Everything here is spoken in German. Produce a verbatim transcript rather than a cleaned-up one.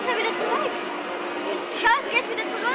geht's ja wieder zurück. Jetzt, schau, es geht wieder zurück.